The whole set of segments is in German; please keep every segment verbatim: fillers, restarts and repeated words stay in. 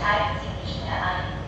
teilen Sie nicht mehr ein.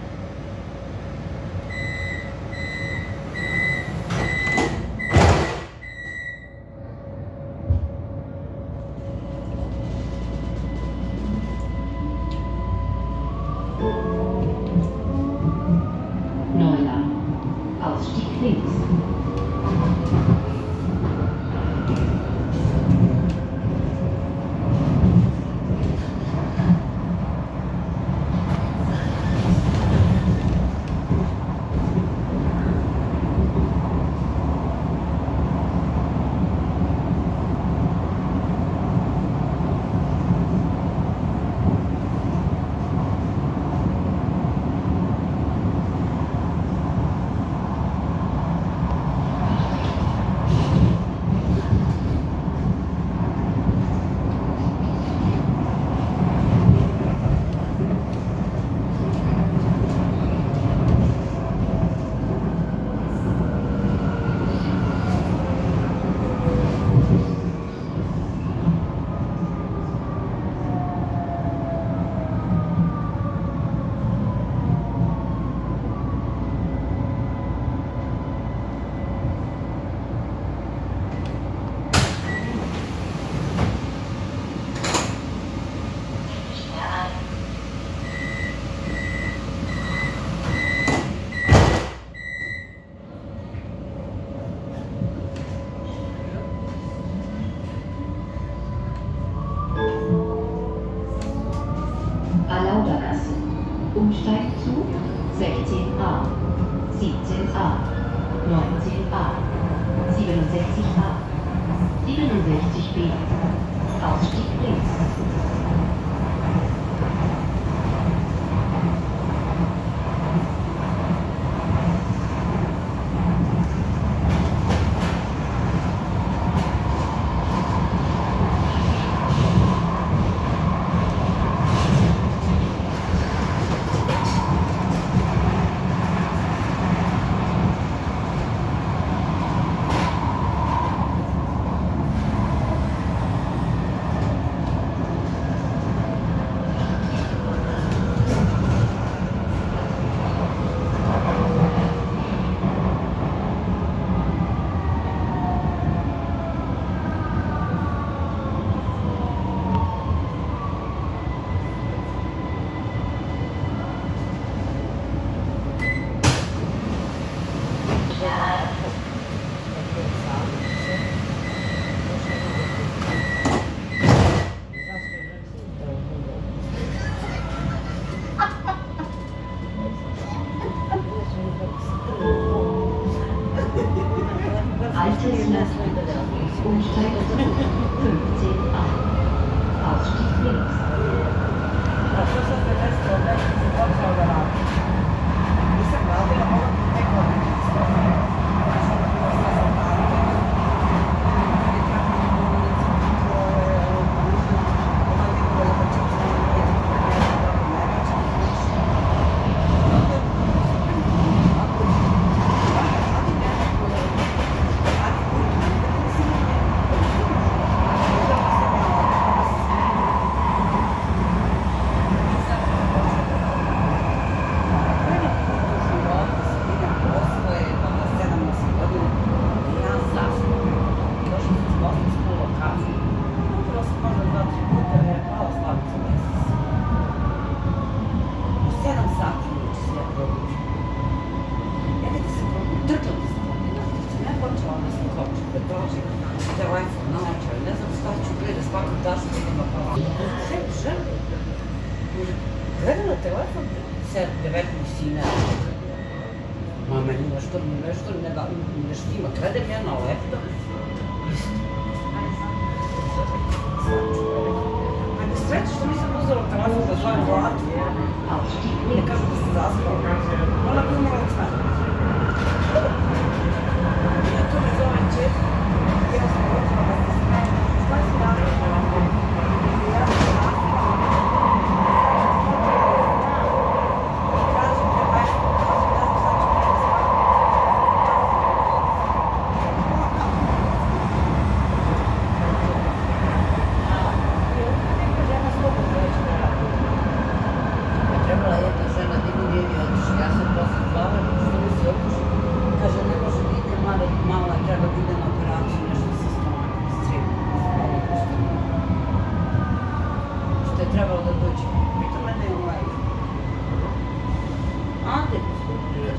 Ela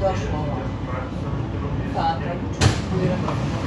Došlo. Sata.